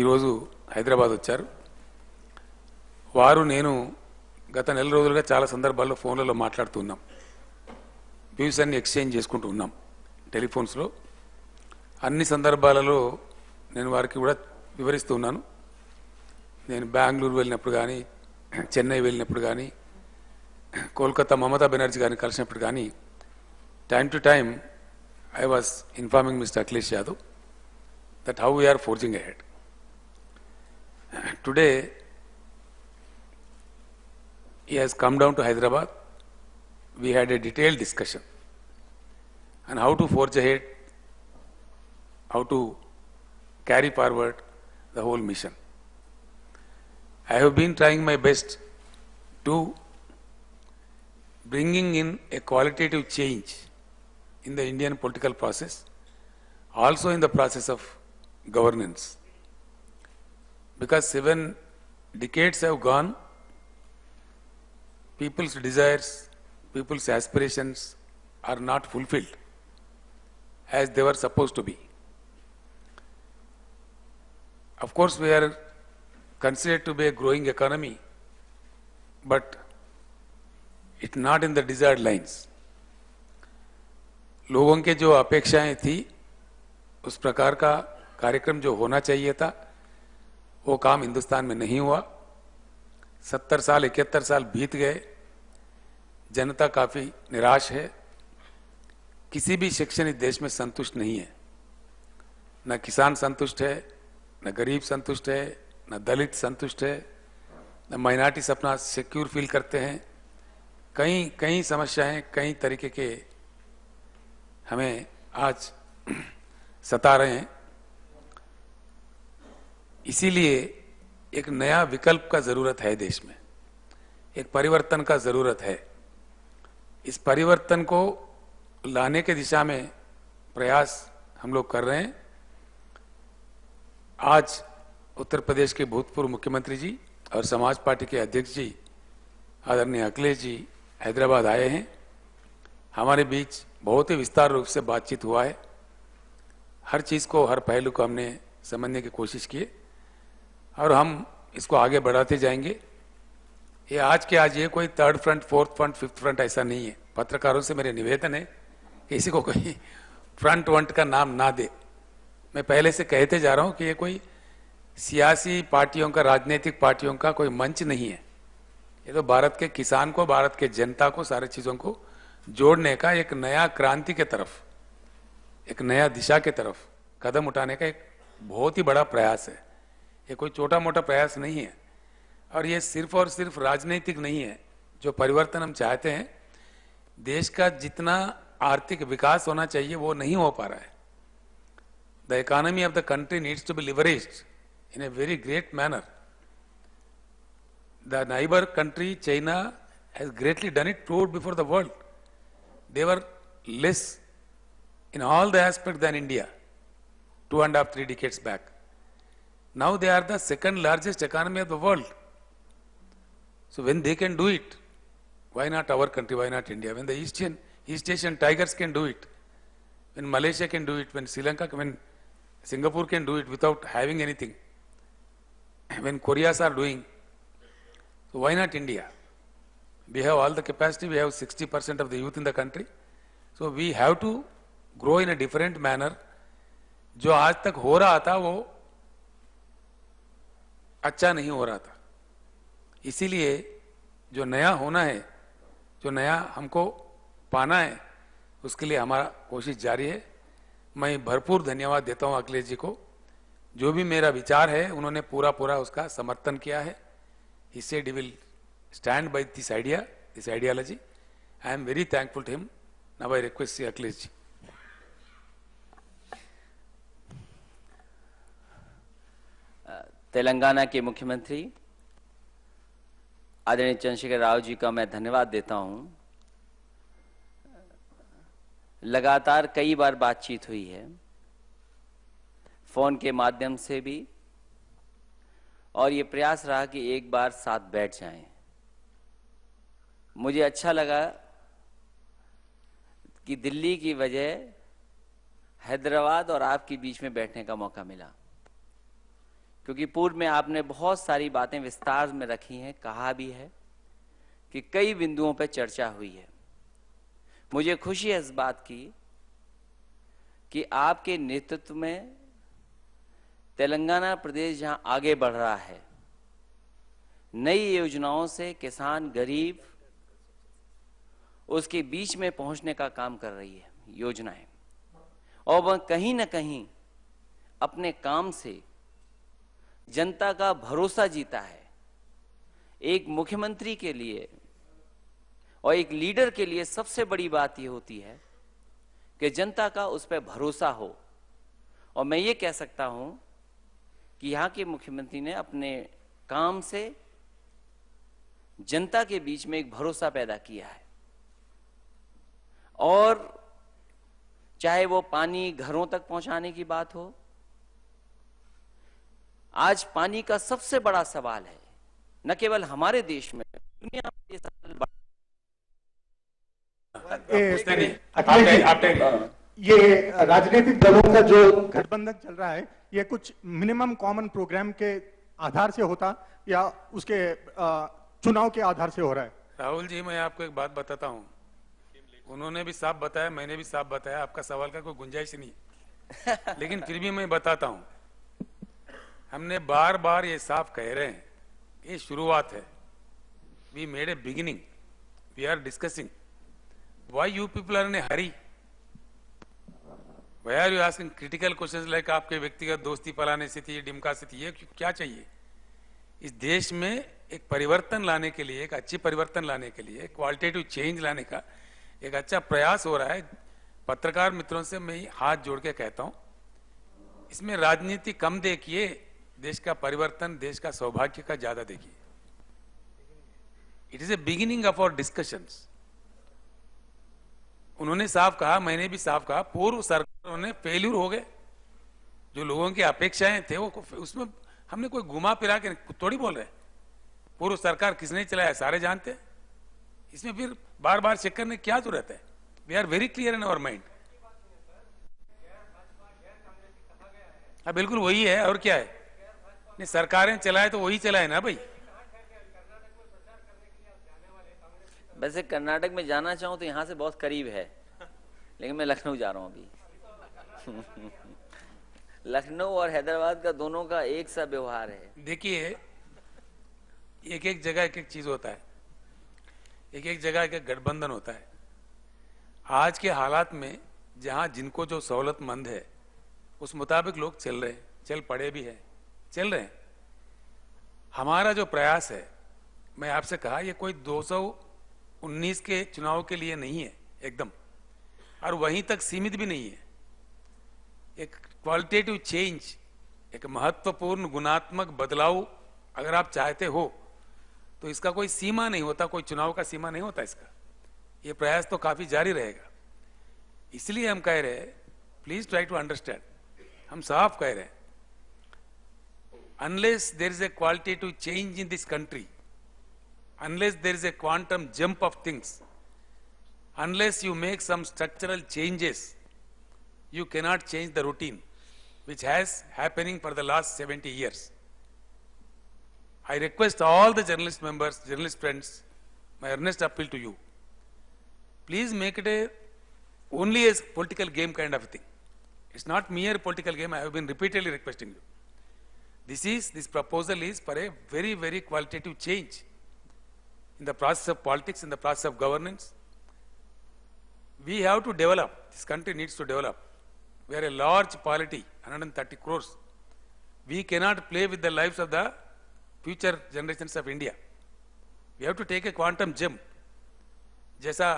ఈరోజు హైదరాబాద్ వచ్చారు. వారు నేను గత నెల రోజులుగా చాలా సందర్భాల్లో ఫోన్లలో మాట్లాడుతున్నాం, వ్యూస్ అన్ని ఎక్స్చేంజ్ చేసుకుంటూ ఉన్నాం టెలిఫోన్స్లో. అన్ని సందర్భాలలో నేను వారికి కూడా వివరిస్తున్నాను, నేను బెంగళూరు వెళ్ళినప్పుడు కానీ చెన్నై వెళ్ళినప్పుడు కానీ కోల్కతా మమతా బెనర్జీ గారిని కలిసినప్పుడు కానీ time to time I was informing Mr. Akhilesh Yadav that how we are forging ahead. Today he has come down to Hyderabad. We had a detailed discussion on how to forge ahead, how to carry forward the whole mission. I have been trying my best to bringing in a qualitative change in the Indian political process, also in the process of governance, because 7 decades have gone. People's desires, people's aspirations are not fulfilled as they were supposed to be. Of course, we are considered to be a growing economy, but it's not in the desired lines. लोगों के जो अपेक्षाएं थी उस प्रकार का कार्यक्रम जो होना चाहिए था वो काम हिंदुस्तान में नहीं हुआ. 70 साल 71 साल बीत गए. जनता काफ़ी निराश है, किसी भी सेक्शन इस देश में संतुष्ट नहीं है. न किसान संतुष्ट है, न गरीब संतुष्ट है, न दलित संतुष्ट है, न माइनॉरिटीज अपना सिक्योर फील करते हैं. कई कई समस्याएं, कई तरीके के हमें आज सता रहे हैं. इसीलिए एक नया विकल्प का ज़रूरत है देश में, एक परिवर्तन का ज़रूरत है. इस परिवर्तन को लाने के दिशा में प्रयास हम लोग कर रहे हैं. आज उत्तर प्रदेश के भूतपूर्व मुख्यमंत्री जी और समाज पार्टी के अध्यक्ष जी आदरणीय अखिलेश जी हैदराबाद आए हैं. हमारे बीच बहुत ही विस्तार रूप से बातचीत हुआ है. हर चीज़ को, हर पहलू को हमने समझने की कोशिश की और हम इसको आगे बढ़ाते जाएंगे. ये आज के आज ये कोई 3rd front 4th front 5th front ऐसा नहीं है. पत्रकारों से मेरे निवेदन है कि इसी को कोई फ्रंट वंट का नाम ना दे. मैं पहले से कहते जा रहा हूँ कि ये कोई सियासी पार्टियों का, राजनीतिक पार्टियों का कोई मंच नहीं है. ये तो भारत के किसान को, भारत के जनता को, सारी चीज़ों को जोड़ने का, एक नया क्रांति के तरफ, एक नया दिशा के तरफ कदम उठाने का एक बहुत ही बड़ा प्रयास है. ये कोई छोटा मोटा प्रयास नहीं है और ये सिर्फ और सिर्फ राजनीतिक नहीं है. जो परिवर्तन हम चाहते हैं, देश का जितना आर्थिक विकास होना चाहिए वो नहीं हो पा रहा है. The economy of the country needs to be leveraged in a very great manner. The neighbour country China has greatly done it, proved before the world. They were less in all the aspects than India 2.5-3 decades back. Now they are the 2nd largest economy of the world. So when they can do it, why not our country, why not India? When the East Asian tigers can do it, when Malaysia can do it, when Sri Lanka, when Singapore can do it without having anything, when Koreas are doing, so why not India? We have all the capacity. We have 60% of the youth in the country, so we have to grow in a different manner. जो आज तक हो रहा था वो अच्छा नहीं हो रहा था. इसीलिए जो नया होना है, जो नया हमको पाना है, उसके लिए हमारा कोशिश जारी है. मैं भरपूर धन्यवाद देता हूँ अखिलेश जी को. जो भी मेरा विचार है उन्होंने पूरा उसका समर्थन किया है. He said he will stand by this idea, this ideology. I am very thankful to him. Now I request Akhilesh ji. Telangana के मुख्यमंत्री आदरणीय चंद्रशेखर राव जी का मैं धन्यवाद देता हूं. लगातार कई बार बातचीत हुई है, फोन के माध्यम से भी, और ये प्रयास रहा कि एक बार साथ बैठ जाएं. मुझे अच्छा लगा कि दिल्ली की वजह हैदराबाद और आपके बीच में बैठने का मौका मिला. क्योंकि पूर्व में आपने बहुत सारी बातें विस्तार में रखी हैं, कहा भी है कि कई बिंदुओं पर चर्चा हुई है। मुझे खुशी है इस बात की कि आपके नेतृत्व में तेलंगाना प्रदेश जहां आगे बढ़ रहा है, नई योजनाओं से किसान गरीब उसके बीच में पहुंचने का काम कर रही है योजनाएं, और वह कहीं ना कहीं अपने काम से जनता का भरोसा जीता है। एक मुख्यमंत्री के लिए और एक लीडर के लिए सबसे बड़ी बात यह होती है कि जनता का उस पर भरोसा हो, और मैं ये कह सकता हूं कि यहाँ के मुख्यमंत्री ने अपने काम से जनता के बीच में एक भरोसा पैदा किया है। और चाहे वो पानी घरों तक पहुंचाने की बात हो, आज पानी का सबसे बड़ा सवाल है, न केवल हमारे देश में, दुनिया में ये सवाल बड़ा। ये राजनीतिक दलों का जो गठबंधन चल रहा है, ये कुछ मिनिमम कॉमन प्रोग्राम के आधार से होता या उसके चुनाव के आधार से हो रहा है? राहुल जी, मैं आपको एक बात बताता हूँ, उन्होंने भी साफ बताया, मैंने भी साफ बताया, आपका सवाल का कोई गुंजाइश नहीं, लेकिन फिर भी मैं बताता हूँ। हमने बार बार ये साफ कह रहे हैं, ये शुरुआत है। We made a beginning, we are discussing, why you people are in a hurry, why are you asking critical questions like आपके व्यक्तिगत दोस्ती फैलाने से थी, डिमका से थी, ये क्या चाहिए? इस देश में एक परिवर्तन लाने के लिए, एक अच्छी परिवर्तन लाने के लिए, क्वालिटेटिव चेंज लाने का एक अच्छा प्रयास हो रहा है। पत्रकार मित्रों से मैं हाथ जोड़ के कहता हूँ, इसमें राजनीति कम देखिए, देश का परिवर्तन, देश का सौभाग्य का ज्यादा देखिए। It is a beginning of our discussions. उन्होंने साफ कहा, मैंने भी साफ कहा, पूर्व सरकारों ने फेल्यूर हो गए, जो लोगों की अपेक्षाएं थे वो उसमें हमने कोई घुमा फिरा के थोड़ी बोल रहे। पूर्व सरकार किसने चलाया सारे जानते, इसमें फिर बार बार चेक करने क्या जरूरत है? We are very clear in our mind. हाँ बिल्कुल वही है, और क्या है? नहीं, सरकारें चलाए तो वही चलाए ना भाई। वैसे कर्नाटक में जाना चाहूं तो यहाँ से बहुत करीब है, लेकिन मैं लखनऊ जा रहा हूँ अभी। लखनऊ और हैदराबाद का दोनों का एक सा व्यवहार है। देखिए, एक एक जगह एक एक चीज होता है, एक एक जगह एक एक गठबंधन होता है। आज के हालात में जहाँ जिनको जो सहूलतमंद है उस मुताबिक लोग चल रहे हैं, चल पड़े भी है, चल रहे हैं। हमारा जो प्रयास है, मैं आपसे कहा, ये कोई 219 के चुनाव के लिए नहीं है एकदम, और वहीं तक सीमित भी नहीं है। एक क्वालिटेटिव चेंज, एक महत्वपूर्ण गुणात्मक बदलाव अगर आप चाहते हो तो इसका कोई सीमा नहीं होता, कोई चुनाव का सीमा नहीं होता इसका। ये प्रयास तो काफी जारी रहेगा, इसलिए हम कह रहे हैं, प्लीज ट्राई टू अंडरस्टैंड। हम साफ कह रहे हैं, unless there is a qualitative change in this country, unless there is a quantum jump of things, unless you make some structural changes, you cannot change the routine which has happening for the last 70 years. I request all the journalist members, journalist friends, my earnest appeal to you, please make it only as political game kind of thing. It's not mere political game. I have been repeatedly requesting you. This proposal is for a very, very qualitative change in the process of politics, in the process of governance. We have to develop. This country needs to develop. We are a large polity, 130 crores. We cannot play with the lives of the future generations of India. We have to take a quantum jump. जैसा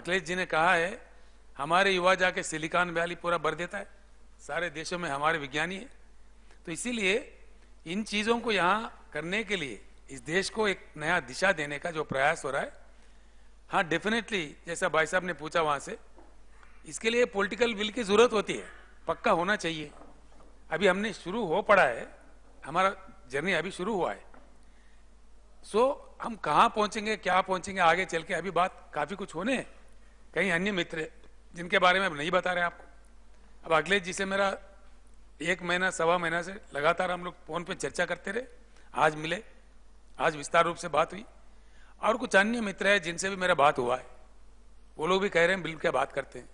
अखिलेश जी ने कहा है, हमारे युवा जाके silicon valley पूरा भर देता है, सारे देशों में हमारे विज्ञानी है। तो इसीलिए इन चीजों को यहाँ करने के लिए, इस देश को एक नया दिशा देने का जो प्रयास हो रहा है, हाँ डेफिनेटली, जैसा भाई साहब ने पूछा वहां से, इसके लिए पॉलिटिकल विल की जरूरत होती है, पक्का होना चाहिए। अभी हमने शुरू हो पड़ा है, हमारा जर्नी अभी शुरू हुआ है। सो हम कहाँ पहुंचेंगे, क्या पहुंचेंगे आगे चल के, अभी बात काफी कुछ होने है। कई अन्य मित्र जिनके बारे में अब नहीं बता रहे आपको। अब अखिलेश जी से मेरा एक महीना सवा महीना से लगातार हम लोग फोन पे चर्चा करते रहे, आज मिले, आज विस्तार रूप से बात हुई। और कुछ अन्य मित्र हैं जिनसे भी मेरा बात हुआ है, वो लोग भी कह रहे हैं मिल के बात करते हैं।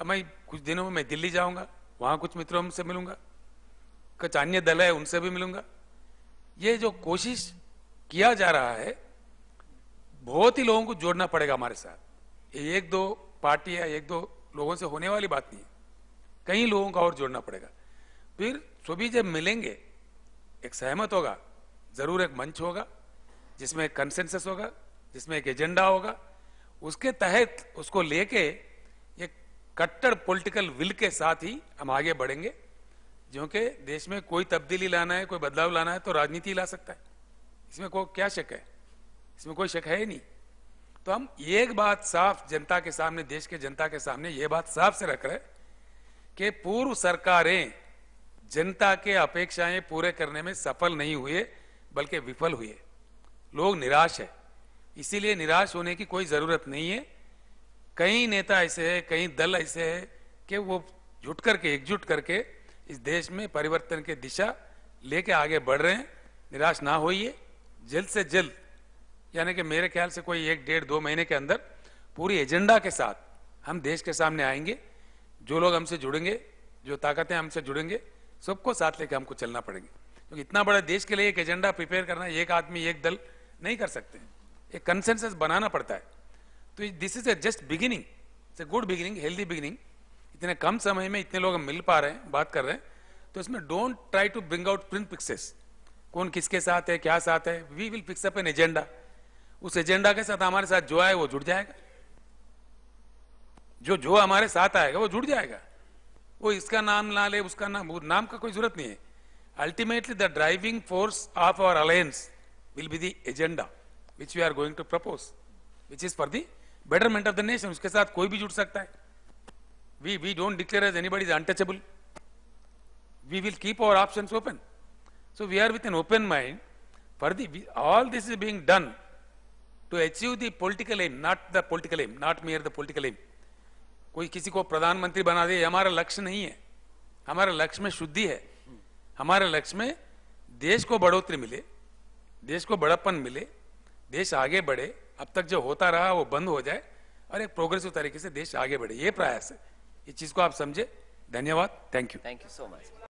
अब मैं कुछ दिनों में मैं दिल्ली जाऊंगा, वहाँ कुछ मित्रों से मिलूंगा, कुछ अन्य दल है उनसे भी मिलूंगा। ये जो कोशिश किया जा रहा है, बहुत ही लोगों को जोड़ना पड़ेगा हमारे साथ। ये एक दो पार्टी या एक दो लोगों से होने वाली बात नहीं है, कई लोगों का और जोड़ना पड़ेगा। फिर सभी जब मिलेंगे, एक सहमत होगा, जरूर एक मंच होगा जिसमें एक कंसेंसस होगा, जिसमें एक एजेंडा होगा, उसके तहत उसको लेके एक कट्टर पॉलिटिकल विल के साथ ही हम आगे बढ़ेंगे। जो कि देश में कोई तब्दीली लाना है, कोई बदलाव लाना है तो राजनीति ला सकता है, इसमें कोई क्या शक है, इसमें कोई शक है ही नहीं। तो हम एक बात साफ जनता के सामने, देश के जनता के सामने ये बात साफ से रख रहे कि पूर्व सरकारें जनता के अपेक्षाएं पूरे करने में सफल नहीं हुए, बल्कि विफल हुए। लोग निराश है, इसीलिए निराश होने की कोई जरूरत नहीं है। कई नेता ऐसे हैं, कई दल ऐसे हैं कि वो जुट करके, एकजुट करके इस देश में परिवर्तन के दिशा लेके आगे बढ़ रहे हैं। निराश ना होइए, जल्द से जल्द, यानी कि मेरे ख्याल से कोई एक डेढ़ दो महीने के अंदर पूरी एजेंडा के साथ हम देश के सामने आएंगे। जो लोग हमसे जुड़ेंगे, जो ताकतें हमसे जुड़ेंगे, सबको साथ लेकर हमको चलना पड़ेंगे, क्योंकि इतना बड़ा देश के लिए एक एजेंडा प्रिपेयर करना एक आदमी एक दल नहीं कर सकते, एक कंसेंसस बनाना पड़ता है। तो this is a just beginning, it's a good beginning, healthy beginning. इतने कम समय में इतने लोग मिल पा रहे हैं, बात कर रहे हैं, तो इसमें don't try to bring out print pictures, कौन किसके साथ है, क्या साथ है। We will fix up an agenda, उस एजेंडा के साथ हमारे साथ जो आए वो जुड़ जाएगा, जो हमारे साथ आएगा वो जुड़ जाएगा। वो इसका नाम ना ले, उसका नाम का कोई जरूरत नहीं है। Ultimately the driving force of our alliance will be the agenda which we are going to propose, which is for the betterment of the nation. उसके साथ कोई भी जुड़ सकता है। We don't declare as anybody is untouchable. We will keep our options open, so we are with an open mind for the all. This is being done to achieve the political aim, not mere the political aim. कोई किसी को प्रधानमंत्री बना दे, हमारा लक्ष्य नहीं है। हमारा लक्ष्य में शुद्धि है, हमारे लक्ष्य में देश को बढ़ोतरी मिले, देश को बड़प्पन मिले, देश आगे बढ़े। अब तक जो होता रहा वो बंद हो जाए और एक प्रोग्रेसिव तरीके से देश आगे बढ़े, ये प्रयास है। इस चीज को आप समझे। धन्यवाद, थैंक यू सो मच।